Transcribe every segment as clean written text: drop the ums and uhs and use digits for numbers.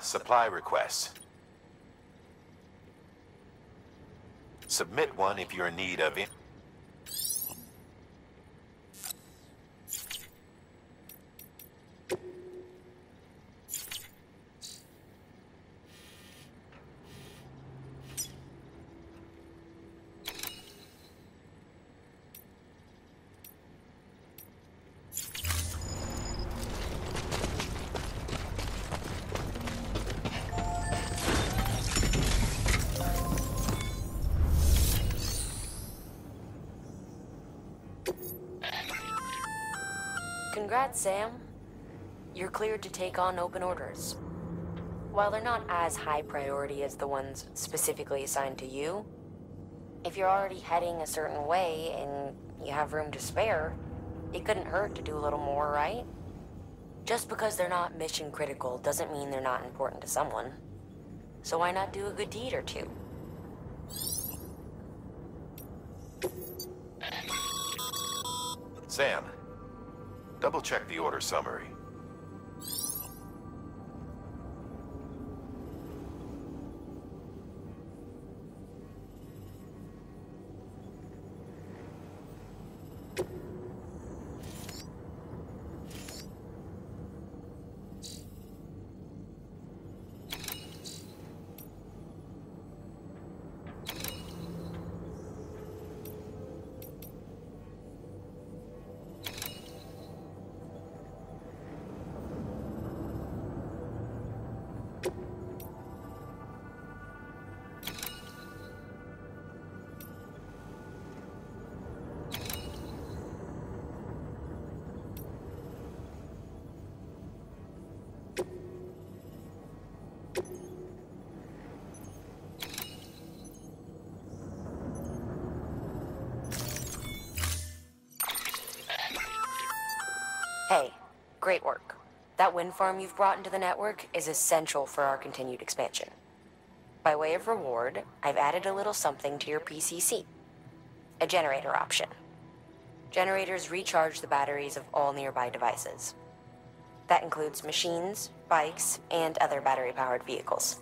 Supply requests. Submit one if you're in need of it. Congrats, Sam. You're cleared to take on open orders. While they're not as high priority as the ones specifically assigned to you, if you're already heading a certain way and you have room to spare, it couldn't hurt to do a little more, right? Just because they're not mission critical doesn't mean they're not important to someone. So why not do a good deed or two? Sam. Double-check the order summary. Hey, great work. That wind farm you've brought into the network is essential for our continued expansion. By way of reward, I've added a little something to your PCC. A generator option. Generators recharge the batteries of all nearby devices. That includes machines, bikes, and other battery-powered vehicles.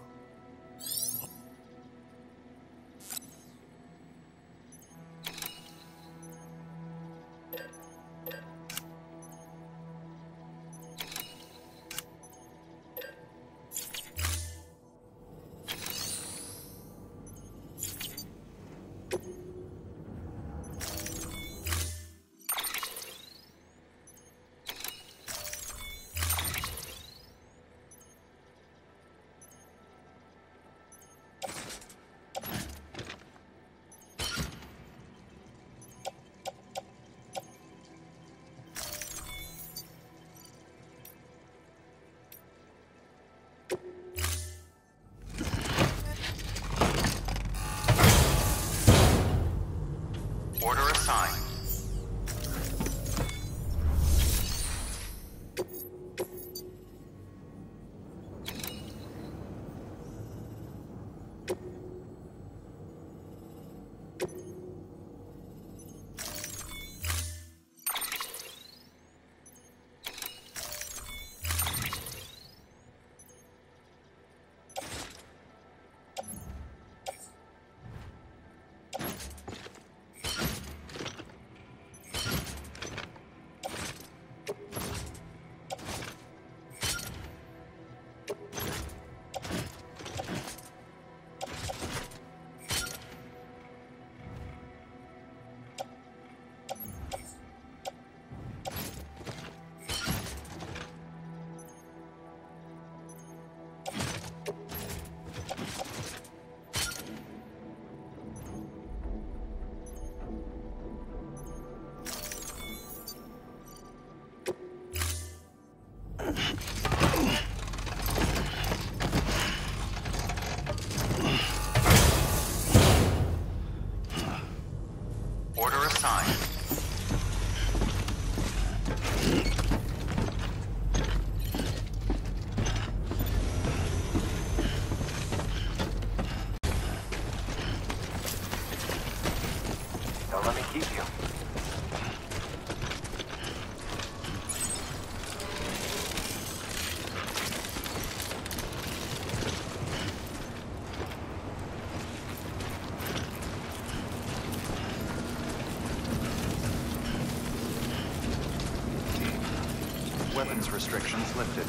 weapons restrictions lifted.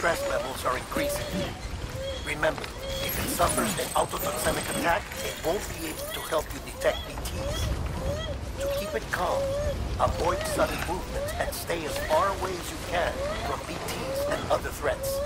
Stress levels are increasing. Remember, if it suffers an autotoxemic attack, it won't be able to help you detect BTs. To keep it calm, avoid sudden movements and stay as far away as you can from BTs and other threats.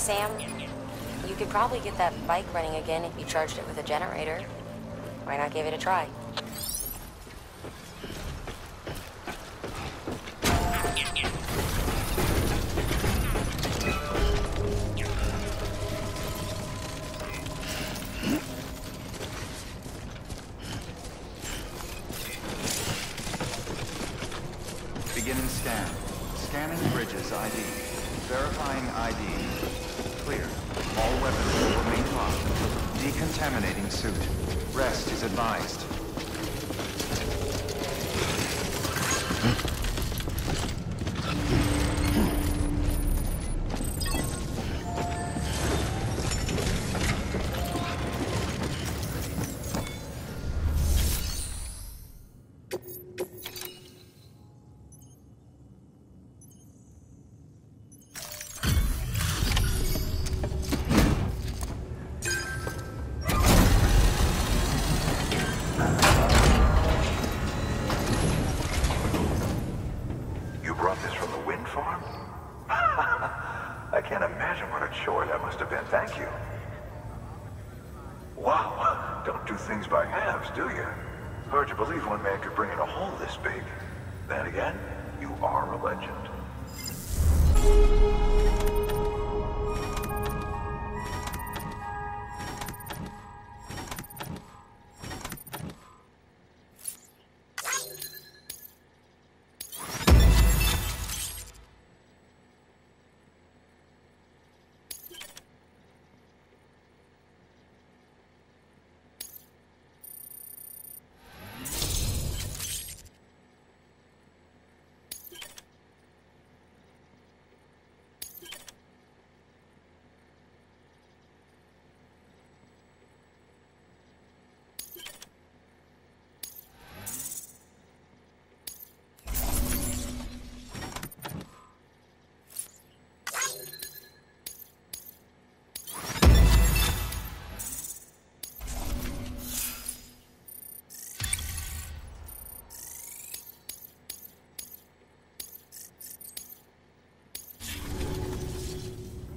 Sam, you could probably get that bike running again if you charged it with a generator. Why not give it a try? Beginning scan. Scanning Bridges ID. Verifying ID. Clear. All weapons will remain locked. Decontaminating suit. Rest is advised.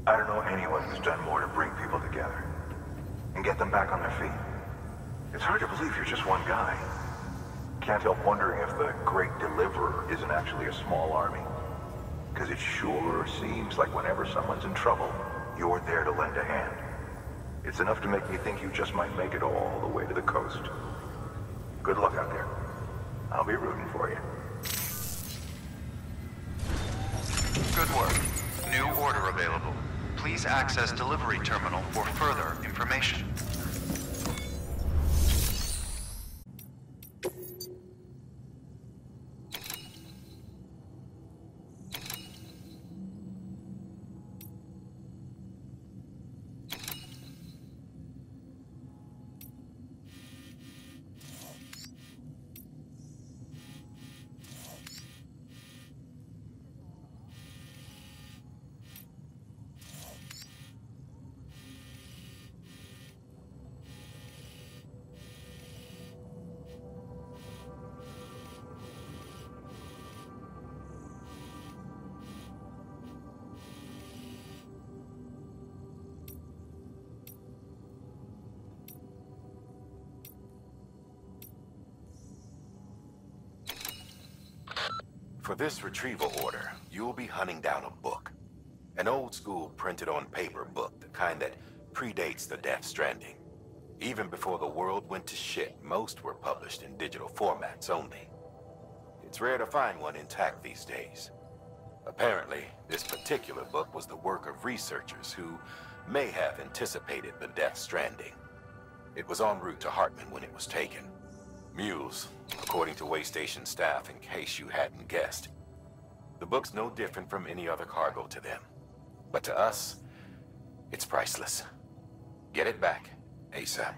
I don't know anyone who's done more to bring people together and get them back on their feet. It's hard to believe you're just one guy. Can't help wondering if the Great Deliverer isn't actually a small army. Because it sure seems like whenever someone's in trouble, you're there to lend a hand. It's enough to make me think you just might make it all the way to the coast. Good luck out there. I'll be rooting for you. Good work. New order available. Please access delivery terminal for further information. For this retrieval order, you'll be hunting down a book. An old-school printed-on-paper book, the kind that predates the Death Stranding. Even before the world went to shit, most were published in digital formats only. It's rare to find one intact these days. Apparently, this particular book was the work of researchers who may have anticipated the Death Stranding. It was en route to Hartman when it was taken. MULEs, according to waystation staff, in case you hadn't guessed. The book's no different from any other cargo to them. But to us, it's priceless. Get it back, ASAP.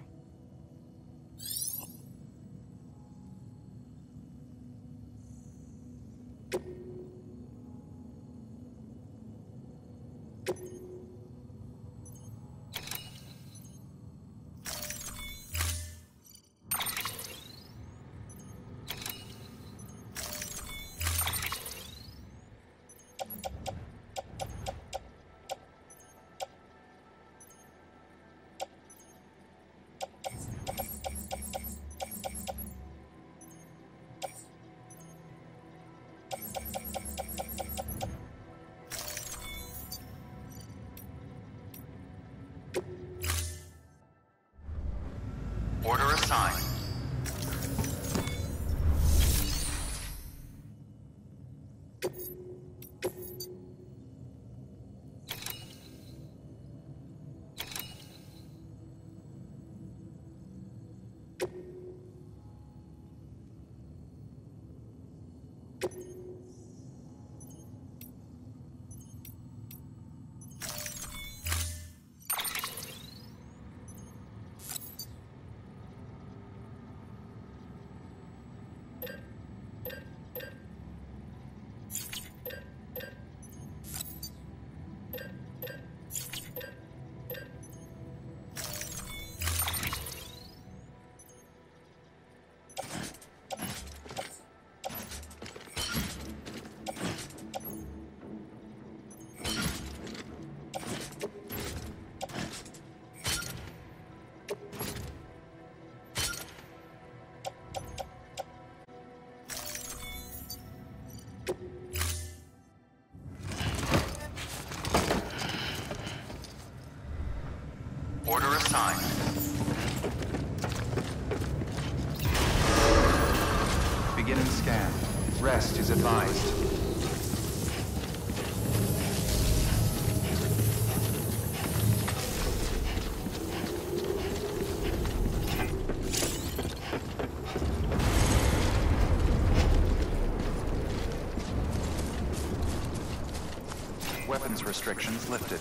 sign. Rest is advised. Weapons restrictions lifted.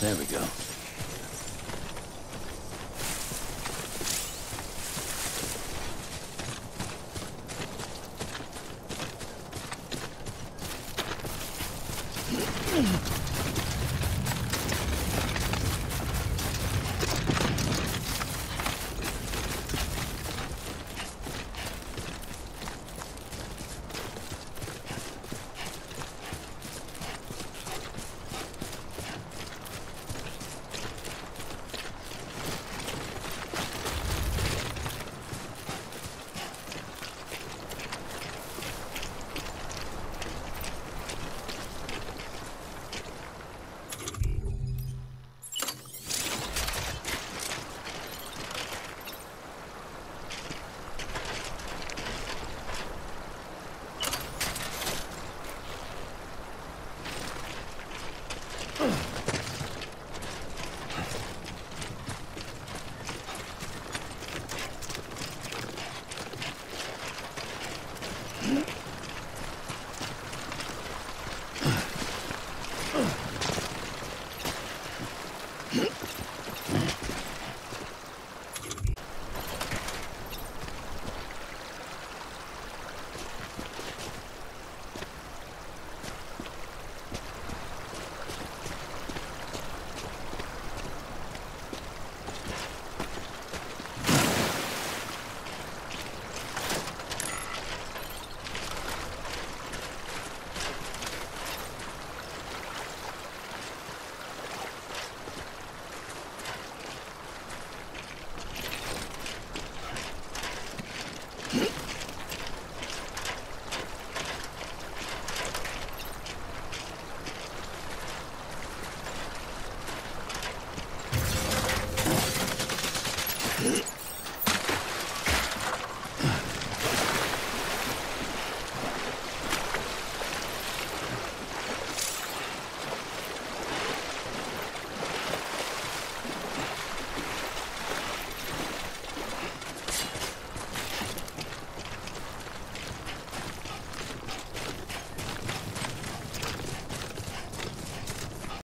There we go. Ugh.